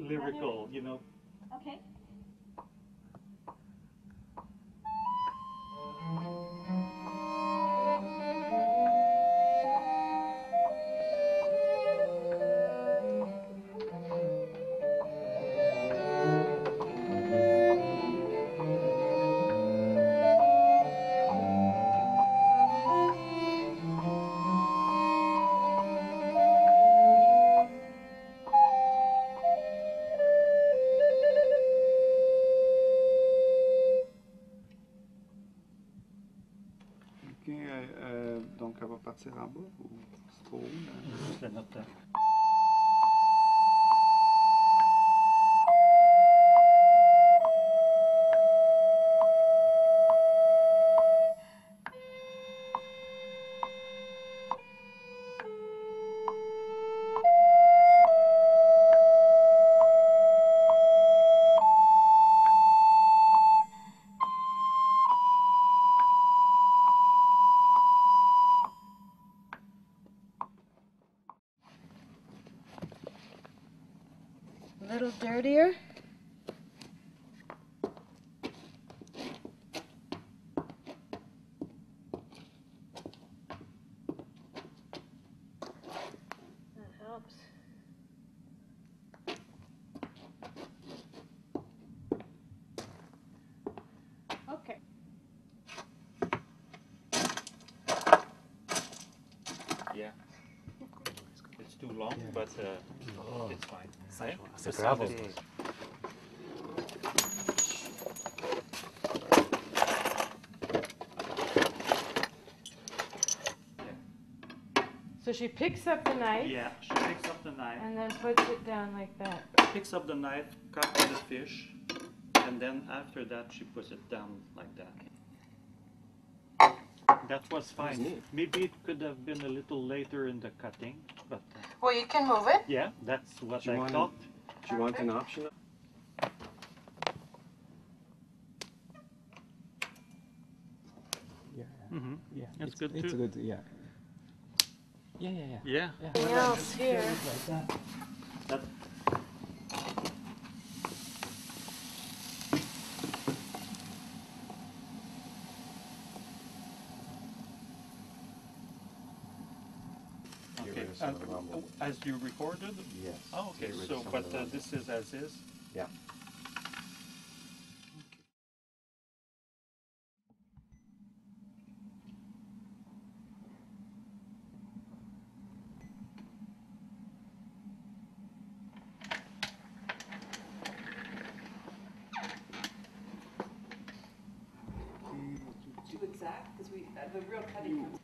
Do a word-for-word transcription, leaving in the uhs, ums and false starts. Lyrical, you know. Okay. Euh, donc elle va partir en bas ou c'est trop haut? Juste la note. A little dirtier. That helps. Okay. Yeah. It's too long, yeah. But uh, oh. It's fine. Hein? C'est bravo. So she picks up the knife. Yeah, she picks up the knife. And then puts it down like that. Picks up the knife, cuts the fish, and then after that she puts it down like that. That was fine. Maybe it could have been a little later in the cutting, but. Well, you can move it. Yeah, that's what I thought. Do you want an option? Yeah. Mm-hmm. Yeah. That's good too. It's good, yeah. Yeah, yeah, yeah. Yeah. What else here? Like that. Uh, as you recorded? Yes. Oh, okay, so, but uh, this is as is? Yeah. we, uh, the real cutting comes